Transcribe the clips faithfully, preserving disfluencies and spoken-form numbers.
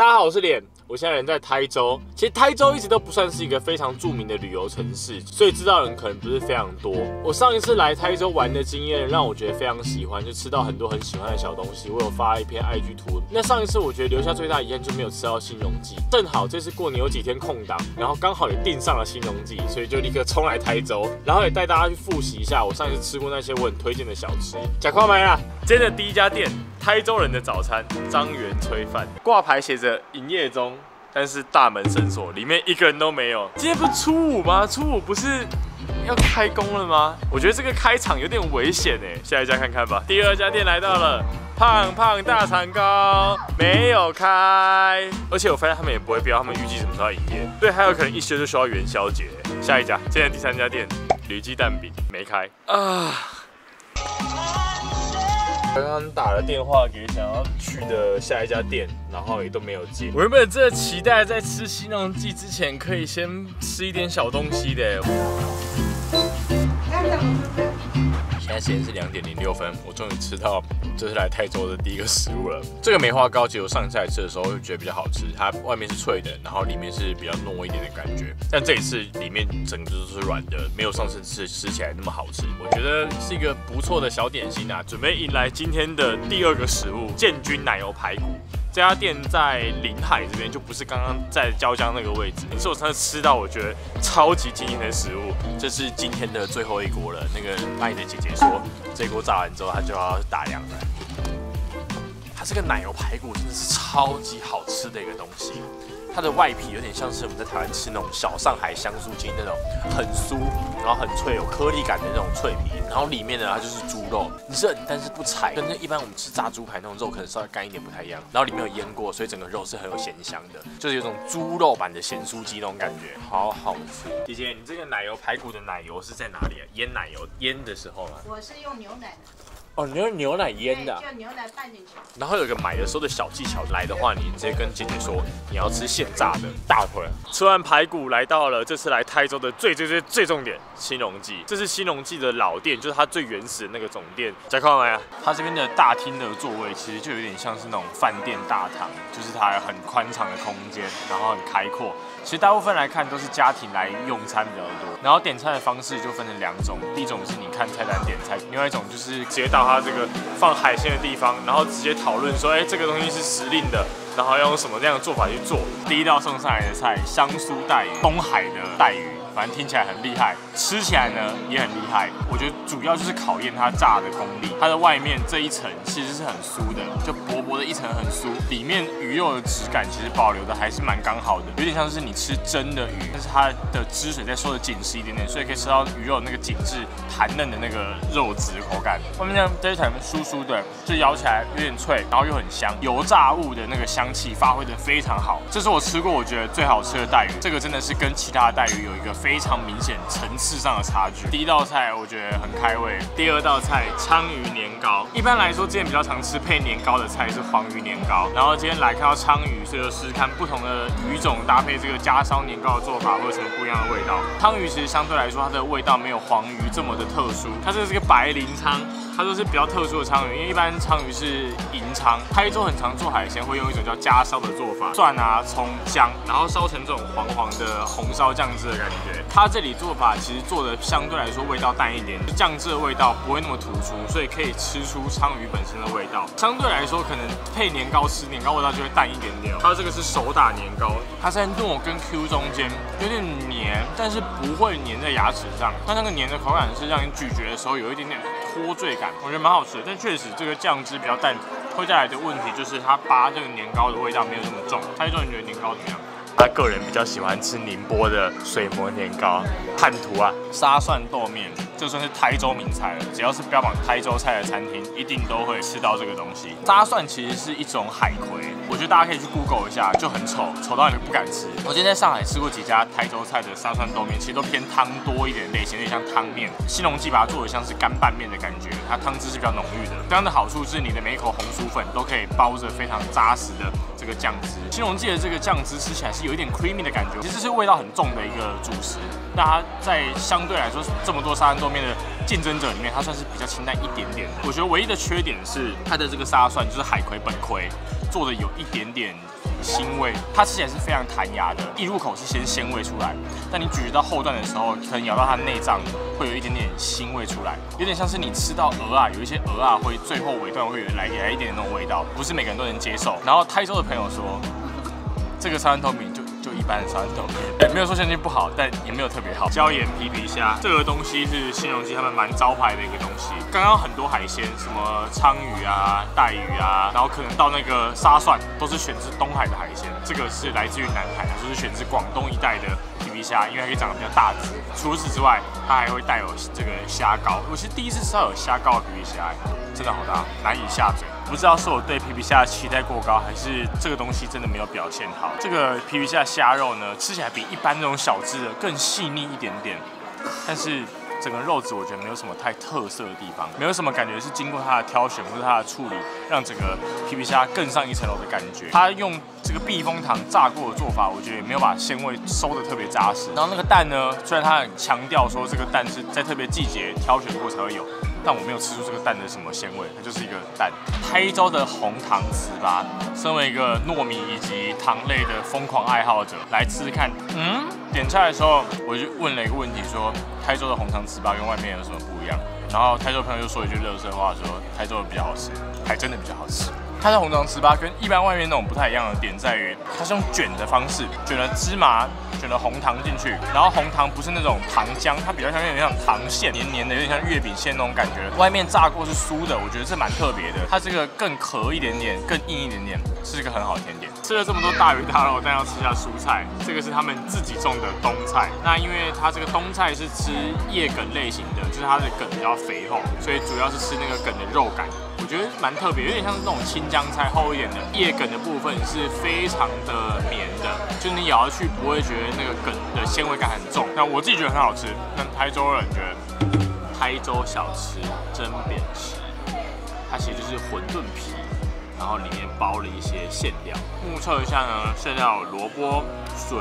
大家好，我是脸。我现在人在台州，其实台州一直都不算是一个非常著名的旅游城市，所以知道人可能不是非常多。我上一次来台州玩的经验让我觉得非常喜欢，就吃到很多很喜欢的小东西。我有发一篇 I G 图。那上一次我觉得留下最大遗憾就没有吃到新荣记，正好这次过年有几天空档，然后刚好也订上了新荣记，所以就立刻冲来台州，然后也带大家去复习一下我上一次吃过那些我很推荐的小吃。吃看看啦，今天的第一家店。 台州人的早餐，张元炊饭，挂牌写着营业中，但是大门深锁，里面一个人都没有。今天不是初五吗？初五不是要开工了吗？我觉得这个开场有点危险哎，下一家看看吧。第二家店来到了，胖胖大肠糕没有开，而且我发现他们也不会标他们预计什么时候要营业，对，还有可能一休就休到元宵节。下一家，现在第三家店，吕记蛋饼没开啊。 刚刚打了电话给想要去的下一家店，然后也都没有接。我原本真的期待在吃新荣记之前，可以先吃一点小东西的。现在时间是两点零六分，我终于吃到这是来台州的第一个食物了。这个梅花糕，其实我上次来吃的时候就觉得比较好吃，它外面是脆的，然后里面是比较糯一点的感觉。但这一次里面整个都是软的，没有上次吃吃起来那么好吃。我觉得是一个不错的小点心啊！准备迎来今天的第二个食物——建军奶油排骨。 这家店在临海这边，就不是刚刚在椒江那个位置。是我上次吃到我觉得超级惊艳的食物，这是今天的最后一锅了。那个卖的姐姐说，这锅炸完之后她就要打烊了。它这个奶油排骨真的是超级好吃的一个东西，它的外皮有点像是我们在台湾吃那种小上海香酥鸡那种很酥，然后很脆有颗粒感的那种脆皮。 然后里面呢，它就是猪肉韧，但是不柴，跟那一般我们吃炸猪排那种肉可能稍微干一点不太一样。然后里面有腌过，所以整个肉是很有咸香的，就是有种猪肉版的咸酥鸡那种感觉，好好吃。姐姐，你这个奶油排骨的奶油是在哪里啊？腌奶油腌的时候吗？我是用牛奶的。哦，你用牛奶腌的、啊。就牛奶拌进去。然后有一个买的时候的小技巧，来的话你直接跟姐姐说你要吃现炸的大腿。吃完排骨，来到了这次来台州的最最最最重点新荣记，这是新荣记的老店。 就是它最原始的那个总店，再看完啊，它这边的大厅的座位其实就有点像是那种饭店大堂，就是它有很宽敞的空间，然后很开阔。其实大部分来看都是家庭来用餐比较多，然后点餐的方式就分成两种，第一种是你看菜单点菜，另外一种就是直接到它这个放海鲜的地方，然后直接讨论说，哎、欸，这个东西是时令的。 然后要用什么样的做法去做？第一道送上来的菜，香酥带鱼，东海的带鱼，反正听起来很厉害，吃起来呢也很厉害。我觉得主要就是考验它炸的功力。它的外面这一层其实是很酥的，就薄薄的一层很酥，里面鱼肉的质感其实保留的还是蛮刚好的，有点像是你吃蒸的鱼，但是它的汁水再收的紧实一点点，所以可以吃到鱼肉那个紧致弹嫩的那个肉质口感。外面呢这一层酥酥的，就咬起来有点脆，然后又很香，油炸物的那个香。 气发挥的非常好，这是我吃过我觉得最好吃的带鱼，这个真的是跟其他的带鱼有一个非常明显层次上的差距。第一道菜我觉得很开胃，第二道菜鲳鱼年糕，一般来说之前比较常吃配年糕的菜是黄鱼年糕，然后今天来看到鲳鱼，所以就试试看不同的鱼种搭配这个加烧年糕的做法会有什么不一样的味道。鲳鱼其实相对来说它的味道没有黄鱼这么的特殊，它这是个白鳞鲳。 它都是比较特殊的鲳鱼，因为一般鲳鱼是银鲳，台州很常做海鲜会用一种叫加烧的做法，蒜啊、葱、姜，然后烧成这种黄黄的红烧酱汁的感觉。它这里做法其实做的相对来说味道淡一点，酱汁的味道不会那么突出，所以可以吃出鲳鱼本身的味道。相对来说，可能配年糕吃，年糕味道就会淡一点点。它这个是手打年糕，它在糯跟 Q 中间有点黏，但是不会黏在牙齿上。它那个黏的口感是让你咀嚼的时候有一点点脱罪感。 我觉得蛮好吃的，但确实这个酱汁比较淡，会带来的问题就是它扒这个年糕的味道没有那么重。蔡一中，你觉得年糕怎么样？他个人比较喜欢吃宁波的水磨年糕、汉图啊、沙蒜豆面，这算是台州名菜了。只要是标榜台州菜的餐厅，一定都会吃到这个东西。沙蒜其实是一种海葵，我觉得大家可以去 Google 一下，就很丑，丑到你不敢吃。我今天在上海吃过几家台州菜的沙蒜豆面，其实都偏汤多一点类型，有点像汤面。新荣记把它做的像是干拌面的感觉，它汤汁是比较浓郁的。这样的好处是，你的每一口红薯粉都可以包着非常扎实的这个酱汁。新荣记的这个酱汁吃起来是有。 有一点 creamy 的感觉，其实是味道很重的一个主食。那它在相对来说这么多沙蒜豆面的竞争者里面，它算是比较清淡一点点的。我觉得唯一的缺点是它的这个沙蒜，就是海葵本葵做的有一点点腥味，它吃起来是非常弹牙的，一入口是先鲜味出来，但你咀嚼到后段的时候，可能咬到它内脏会有一点点腥味出来，有点像是你吃到蚵仔，有一些蚵仔会最后尾段会有来来一点点那种味道，不是每个人都能接受。然后台州的朋友说，这个沙参透明就。 就一般的沙参豆皮，没有说相对不好，但也没有特别好。椒盐皮皮虾这个东西是新荣记他们蛮招牌的一个东西。刚刚很多海鲜，什么鲳鱼啊、带鱼啊，然后可能到那个沙蒜，都是选自东海的海鲜。这个是来自于南海，就是选自广东一带的皮皮虾，因为它可以长得比较大只。除此之外，它还会带有这个虾膏。我是第一次吃到有虾膏的皮皮虾，真的好大，难以下嘴。 不知道是我对皮皮虾的期待过高，还是这个东西真的没有表现好。这个皮皮虾虾肉呢，吃起来比一般那种小只的更细腻一点点，但是整个肉质我觉得没有什么太特色的地方，没有什么感觉是经过它的挑选或者它的处理，让整个皮皮虾更上一层楼的感觉。它用这个避风塘炸过的做法，我觉得也没有把鲜味收得特别扎实。然后那个蛋呢，虽然它很强调说这个蛋是在特别季节挑选过才会有。 但我没有吃出这个蛋的什么鲜味，它就是一个蛋。台州的红糖糍粑，身为一个糯米以及糖类的疯狂爱好者，来吃吃看。嗯，点菜的时候我就问了一个问题说，说台州的红糖糍粑跟外面有什么不一样？然后台州朋友就说一句垃圾话说，说台州的比较好吃，还真的比较好吃。 它的红糖糍粑跟一般外面那种不太一样的点在于，它是用卷的方式，卷了芝麻，卷了红糖进去，然后红糖不是那种糖浆，它比较像有点像糖馅，黏黏的，有点像月饼馅那种感觉。外面炸过是酥的，我觉得这蛮特别的。它这个更壳一点点，更硬一点点，是一个很好的甜点。吃了这么多大鱼大肉，但要吃下蔬菜，这个是他们自己种的冬菜。那因为它这个冬菜是吃叶梗类型的，就是它的梗比较肥厚，所以主要是吃那个梗的肉感。 我觉得蛮特别，有点像是那种青江菜厚一点的叶梗的部分是非常的绵的，就是你咬下去不会觉得那个梗的纤维感很重。那我自己觉得很好吃，但台州人觉得台州小吃真扁食，它其实就是馄饨皮，然后里面包了一些馅料。目测一下呢，馅料有萝卜、笋、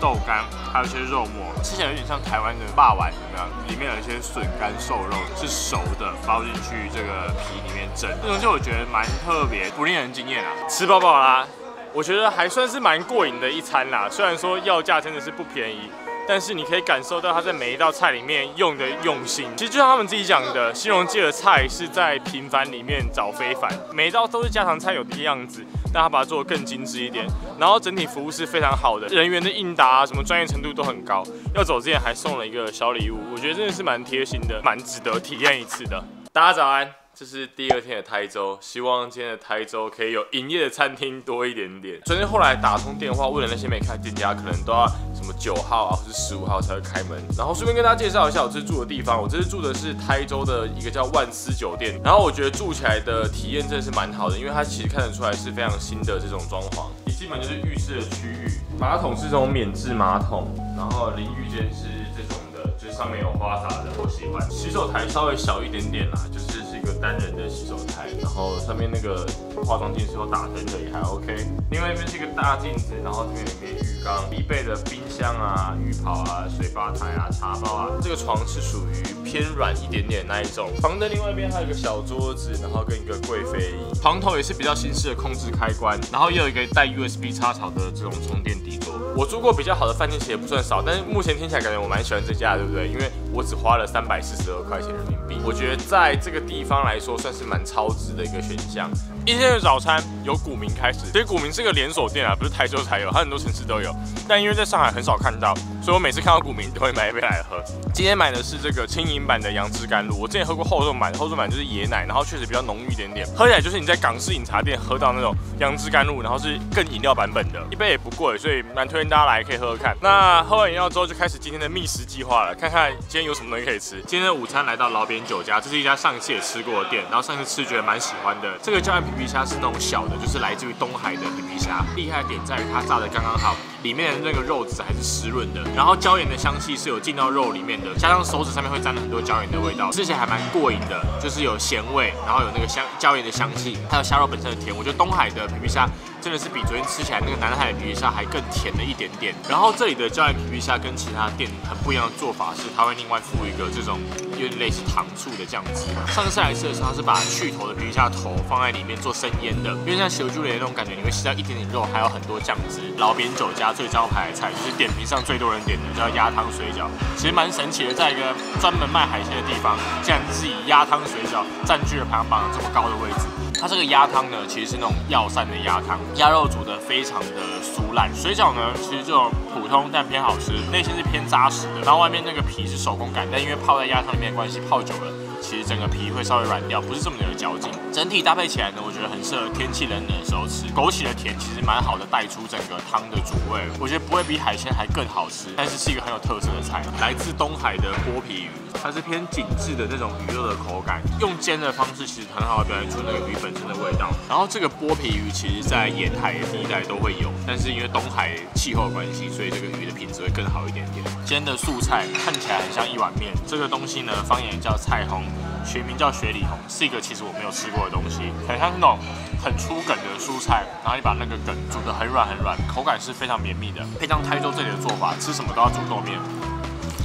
豆干，还有一些肉末，吃起来有点像台湾的霸丸怎么样？里面有一些笋干、瘦肉是熟的，包进去这个皮里面。 这东西我觉得蛮特别，不令人惊艳啊！吃饱饱啦，我觉得还算是蛮过瘾的一餐啦。虽然说要价真的是不便宜，但是你可以感受到他在每一道菜里面用的用心。其实就像他们自己讲的，新荣记的菜是在平凡里面找非凡，每一道都是家常菜有的样子，但他把它做得更精致一点。然后整体服务是非常好的，人员的应答啊，什么专业程度都很高。要走之前还送了一个小礼物，我觉得真的是蛮贴心的，蛮值得体验一次的。大家早安。 这是第二天的台州，希望今天的台州可以有营业的餐厅多一点点。昨天后来打通电话问了那些没开店家，可能都要什么九号啊，或是十五号才会开门。然后顺便跟大家介绍一下我这次住的地方，我这次住的是台州的一个叫万斯酒店。然后我觉得住起来的体验真的是蛮好的，因为它其实看得出来是非常新的这种装潢。一进门就是浴室的区域，马桶是这种免治马桶，然后淋浴间是这种的，就是上面有花洒的，我喜欢。洗手台稍微小一点点啦，就是。 一个单人的洗手台，然后上面那个化妆镜是有打灯的，也还 OK。另外一边是一个大镜子，然后这边有一个浴缸，必备的冰箱啊、浴袍啊、水吧台啊、茶包啊。这个床是属于偏软一点点那一种。房的另外一边还有一个小桌子，然后跟一个贵妃椅。床头也是比较新式的控制开关，然后也有一个带 U S B 插槽的这种充电底座。我住过比较好的饭店其实也不算少，但是目前听起来感觉我蛮喜欢这家，对不对？因为我只花了三百四十二块钱人民币，我觉得在这个地方。 方来说算是蛮超值的一个选项。一天的早餐由古茗开始，其实古茗是个连锁店啊，不是台州才有，它很多城市都有，但因为在上海很少看到，所以我每次看到古茗都会买一杯来喝。今天买的是这个轻盈版的杨枝甘露，我之前喝过厚重版，厚重版就是椰奶，然后确实比较浓郁一点点，喝起来就是你在港式饮茶店喝到那种杨枝甘露，然后是更饮料版本的，一杯也不贵，所以蛮推荐大家来可以喝喝看。那喝完饮料之后就开始今天的觅食计划了，看看今天有什么东西可以吃。今天的午餐来到老扁酒家，这是一家上次也吃 过的店，然后上次吃觉得蛮喜欢的。这个椒盐皮皮虾是那种小的，就是来自于东海的皮皮虾。厉害的点在于它炸得刚刚好，里面的那个肉质还是湿润的，然后椒盐的香气是有进到肉里面的，加上手指上面会沾了很多椒盐的味道，吃起来还蛮过瘾的，就是有咸味，然后有那个香椒盐的香气，还有虾肉本身的甜。我觉得东海的皮皮虾真的是比昨天吃起来那个南海皮皮虾还更甜了一点点。然后这里的椒盐皮皮虾跟其他店很不一样的做法是，它会另外附一个这种有点类似糖醋的酱汁。上次来吃的时候，它是把去头的皮皮虾头放在里面做生腌的，因为像小猪脸那种感觉，你会吃到一点点肉，还有很多酱汁。老扁酒家最招牌的菜就是点评上最多人点的叫鸭汤水饺，其实蛮神奇的，在一个专门卖海鲜的地方，竟然是以鸭汤水饺占据了排行榜这么高的位置。 它这个鸭汤呢，其实是那种药膳的鸭汤，鸭肉煮的非常的酥烂。水饺呢，其实这种普通但偏好吃，内心是偏扎实的，然后外面那个皮是手工感，但因为泡在鸭汤里面的关系，泡久了，其实整个皮会稍微软掉，不是这么有嚼劲。整体搭配起来呢，我觉得很适合天气冷冷的时候吃。枸杞的甜其实蛮好的，带出整个汤的主味，我觉得不会比海鲜还更好吃，但是是一个很有特色的菜。来自东海的剥皮鱼。 它是偏紧致的那种鱼肉的口感，用煎的方式其实很好表现出那个鱼本身的味道。然后这个剥皮鱼其实在沿海的地带都会有，但是因为东海气候关系，所以这个鱼的品质会更好一点点。煎的素菜看起来很像一碗面，这个东西呢，方言叫菜烘，学名叫雪里红，是一个其实我没有吃过的东西，很像那种很粗梗的蔬菜，然后你把那个梗煮得很软很软，口感是非常绵密的。配上台州这里的做法，吃什么都要煮豆面。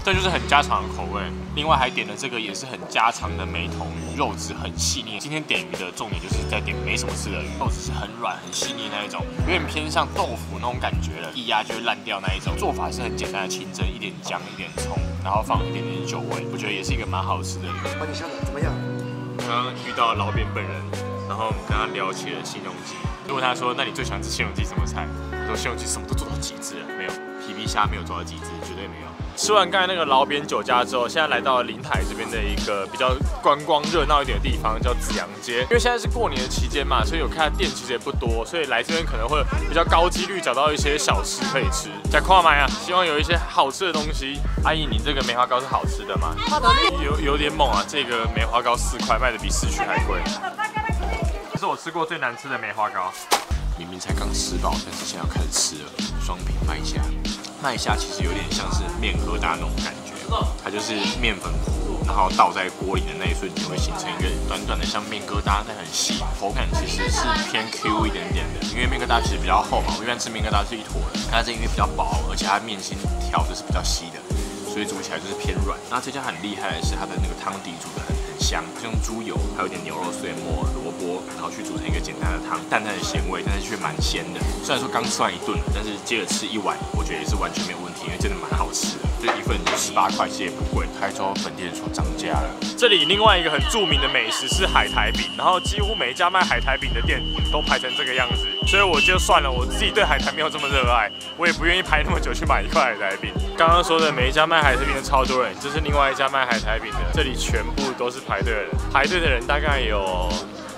这就是很家常的口味，另外还点了这个也是很家常的梅头鱼，肉质很细腻。今天点鱼的重点就是在点没什么事的鱼，肉质是很软很细腻那一种，有点偏向豆腐那种感觉了，一压就会烂掉那一种。做法是很简单的清蒸，一点姜一点葱，然后放一点点酒味，我觉得也是一个蛮好吃的鱼。帮你下的怎么样？刚刚遇到老扁本人，然后我们跟他聊起了西农记，就问他说：“那你最喜欢吃西农记什么菜？”他说：“西农记什么都做到极致了，没有皮皮虾没有做到极致，绝对没有。” 吃完刚才那个老扁酒家之后，现在来到临海这边的一个比较观光热闹一点的地方，叫紫阳街。因为现在是过年的期间嘛，所以有看店其实也不多，所以来这边可能会比较高几率找到一些小吃可以吃。在跨买啊，希望有一些好吃的东西。阿姨，你这个梅花糕是好吃的吗？有有点猛啊，这个梅花糕四块，卖的比市区还贵。这是我吃过最难吃的梅花糕。明明才刚吃饱，但是现在要开始吃了。双品卖家。 麦虾其实有点像是面疙瘩那种感觉，它就是面粉糊，然后倒在锅里的那一瞬间会形成一个短短的像面疙瘩，但很细，口感其实是偏 Q 一点点的。因为面疙瘩其实比较厚嘛，我一般吃面疙瘩是一坨的，它这因为比较薄，而且它面心条就是比较稀的，所以煮起来就是偏软。那这家很厉害的是它的那个汤底煮的很很香，用猪油还有点牛肉碎末、萝卜，然后去煮成一个简单的汤，淡淡的咸味，但是却蛮鲜的。虽然说刚吃完一顿，但是接着吃一碗。 我觉得也是完全没有问题，因为真的蛮好吃的。这一份十八块，其实也不贵。台中本店所涨价了。这里另外一个很著名的美食是海苔饼，然后几乎每一家卖海苔饼的店都排成这个样子，所以我就算了，我自己对海苔没有这么热爱，我也不愿意排那么久去买一块海苔饼。刚刚说的每一家卖海苔饼的超多人，这是另外一家卖海苔饼的，这里全部都是排队的人，排队的人大概有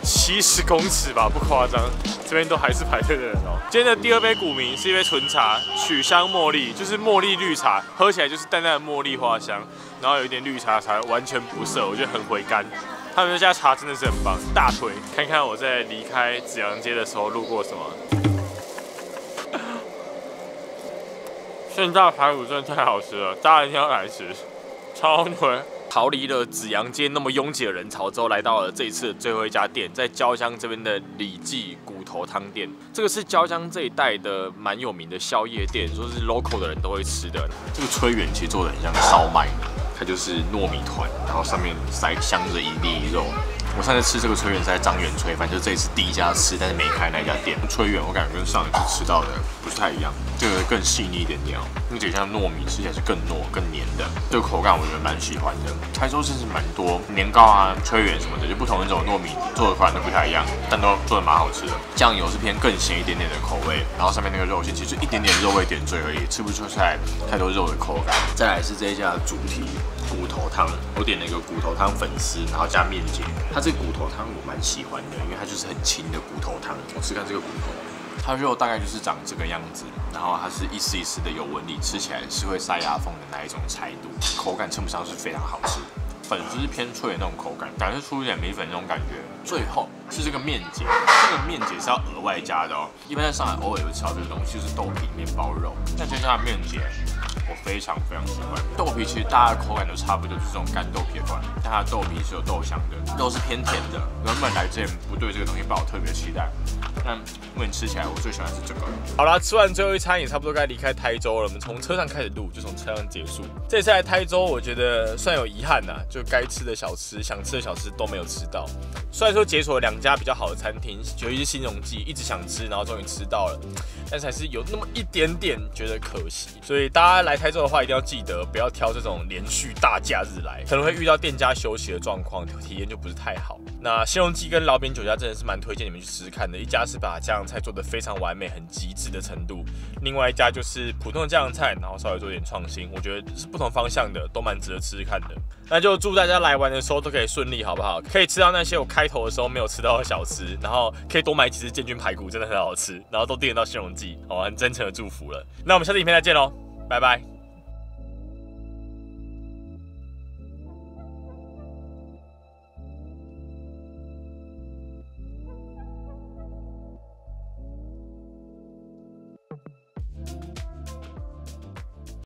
七十公尺吧，不夸张，这边都还是排队的人哦。今天的第二杯古茗是一杯纯茶，曲香茉莉，就是茉莉绿茶，喝起来就是淡淡的茉莉花香，然后有一点绿茶茶，完全不涩，我觉得很回甘。他们这家茶真的是很棒，大推。看看我在离开紫阳街的时候路过什么。现在排骨真的太好吃了，大家一定要来吃，超推。 逃离了紫阳街那么拥挤的人潮之后，来到了这一次的最后一家店，在椒江这边的李记骨头汤店。这个是椒江这一带的蛮有名的宵夜店，说是 local 的人都会吃的。这个炊圆其实做的很像烧麦，它就是糯米团，然后上面塞镶着一粒肉。我上次吃这个炊圆是在张园炊，反正就这一次第一家吃，但是没开那家店。炊圆我感觉跟上一次吃到的不是太一样。 这个更细腻一点点哦，那这像糯米吃起来是更糯、更黏的，这个口感我觉得蛮喜欢的。台州甚至蛮多年糕啊、炊圆什么的，就不同那种糯米做的口感都不太一样，但都做的蛮好吃的。酱油是偏更咸一点点的口味，然后上面那个肉馅其实一点点肉味点缀而已，吃不出来太多肉的口感。再来是这一家的主题骨头汤，我点了一个骨头汤粉丝，然后加面结。它这个骨头汤我蛮喜欢的，因为它就是很清的骨头汤。我吃看这个骨头。 它肉大概就是长这个样子，然后它是一丝一丝的有纹理，吃起来是会塞牙缝的那一种柴度，口感称不上是非常好吃。粉丝是偏脆的那种口感，感觉出一点米粉那种感觉。最后是这个面结，这个面结是要额外加的哦。一般在上海偶尔会吃到这个东西，就是豆皮面包肉，但这家的面结我非常非常喜欢。豆皮其实大家的口感都差不多，就是这种干豆皮的口感，但它的豆皮是有豆香的，肉是偏甜的。原本来之前不对这个东西抱特别期待，但目前吃起来我最喜欢的是这个。好啦，吃完最后一餐也差不多该离开台州了。我们从车上开始录，就从车上结束。这次来台州，我觉得算有遗憾呐、啊，就该吃的小吃、想吃的小吃都没有吃到。虽然说解锁了两家比较好的餐厅，尤其是新荣记，一直想吃，然后终于吃到了，但是还是有那么一点点觉得可惜。所以大家来台州的话，一定要记得不要挑这种连续大假日来，可能会遇到店家休息的状况，体验就不是太好。那新荣记跟老扁酒家真的是蛮推荐你们去试试看的，一家是把家常菜做得非常完美、很极致的程度，另外一家就是普通的家常菜，然后稍微做点创新，我觉得是不同方向的，都蛮值得试试看的。那就祝大家来玩的时候都可以顺利，好不好？可以吃到那些我开头的时候没有吃到的小吃，然后可以多买几只建军排骨，真的很好吃，然后都订得到新荣记，好，很真诚的祝福了。那我们下次影片再见喽，拜拜。